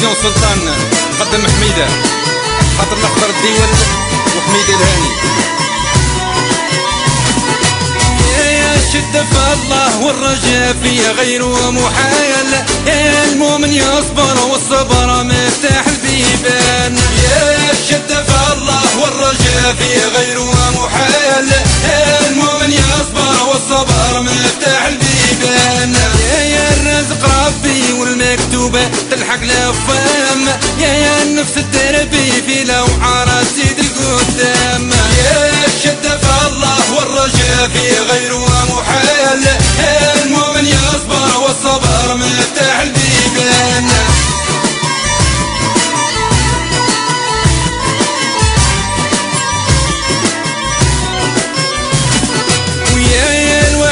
تلفزيون سلطان نقدم حميدة خاطر نقدر الديوان وحميدة الهاني. يا شدة في الله والرجاء فيها غير محايل، يا المؤمن يصبر والصبر مفتاح البيبان. يا شدة في الله والرجاء فيها غير محايل، يا المؤمن يصبر والصبر مفتاح البيبان. يا الرزق ربي والمكتوبة تلحق لفام، يا النفس التربي في لوعة رصيد القدام. يا الشدة في الله والرجاء في غيرها محال، يا المؤمن يصبر والصبر مفتاح البيبان.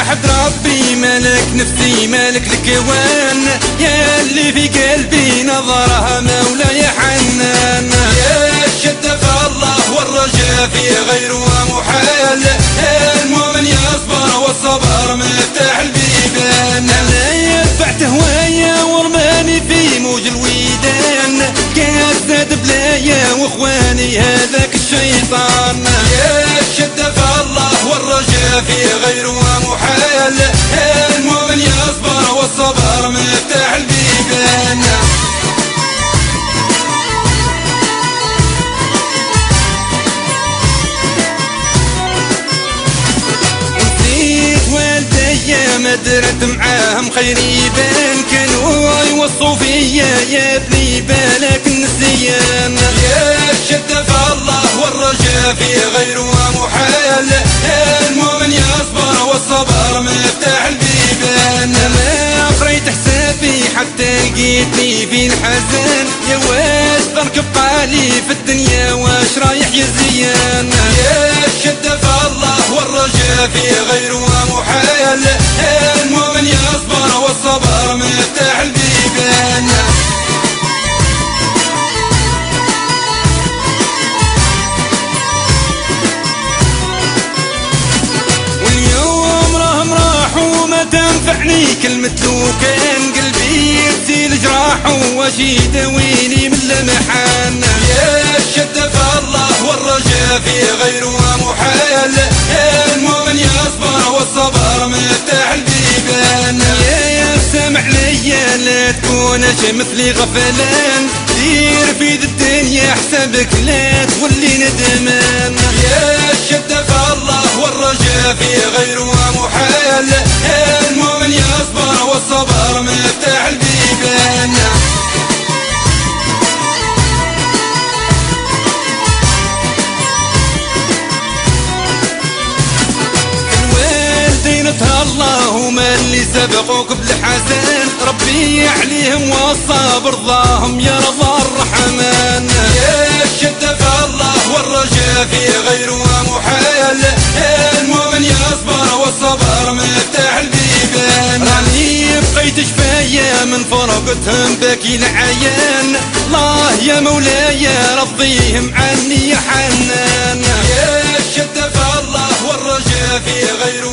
حب ربي مالك نفسي مالك الكوان، يا اللي في قلبي نظرها مولاي حنان. يا الشدة في الله والرجاء في غيرها محال، يا المؤمن يصبر والصبر مفتاح البيبان. انا يتبعت هوايا ورماني في موج الويدان، كان زاد بلايا واخواني هذاك الشيطان. يا الشدة في الله والرجاء في غيرها محال، المؤمن يصبر والصبر مفتاح البيبان. نسيت والديا ما درت معاهم خير يبان، كانوا يوصوا فيا يا بني بالك النسيان. يا الشدة في الله والرجاء في غيرها محال، المؤمن يصبر والصبر مفتاح البيبان. ما عفريت حسابي حتى لقيتني في الحزن، يا واش ضرك بقالي في الدنيا واش رايح يا زيان. يا الشدة في الله والرجاء في غيرها محال، المؤمن يصبر والصبر مفتاح البيبان. تنفعني كلمة لو كان قلبي يغسل جراحه واش يداويني من لمحان. يا الشدة في الله والرجاء في غيرها محال، يا المؤمن يصبر والصبر مفتاح البيبان. يا سامع ليا لا تكونش مثلي غفلان، دير في الدنيا حسابك لا تولي ندمان. يا الشدة في الله والرجاء في غيرها محال، المؤمن يصبر والصبر مفتاح البيبان. الوالدين الله هما اللي سبقوك بالحسن، ربي عليهم وصى برضاهم يا رضا الرحمن. يا الشدة في الله والرجاء في غيرها محال، المؤمن يصبر والصبر مفتاح البيبان. راني بقيت شفايا من فرقتهم باكي العيان، الله يا مولاي رضيهم عني يا حنان. يا الشدة في الله والرجاء في غيرها